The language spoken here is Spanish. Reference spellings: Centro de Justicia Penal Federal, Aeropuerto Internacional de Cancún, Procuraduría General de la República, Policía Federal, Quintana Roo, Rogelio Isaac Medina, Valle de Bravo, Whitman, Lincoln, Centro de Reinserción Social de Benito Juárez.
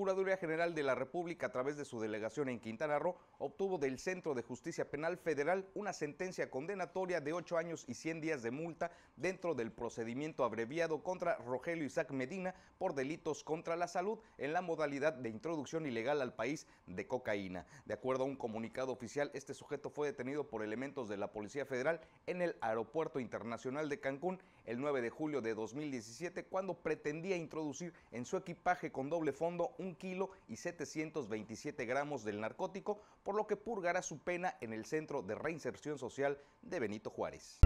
Procuraduría General de la República, a través de su delegación en Quintana Roo, obtuvo del Centro de Justicia Penal Federal una sentencia condenatoria de 8 años y 100 días de multa dentro del procedimiento abreviado contra Rogelio Isaac Medina por delitos contra la salud en la modalidad de introducción ilegal al país de cocaína. De acuerdo a un comunicado oficial, este sujeto fue detenido por elementos de la Policía Federal en el Aeropuerto Internacional de Cancún el 9 de julio de 2017, cuando pretendía introducir en su equipaje con doble fondo 1 kilo y 727 gramos del narcótico, por lo que purgará su pena en el Centro de Reinserción Social de Benito Juárez.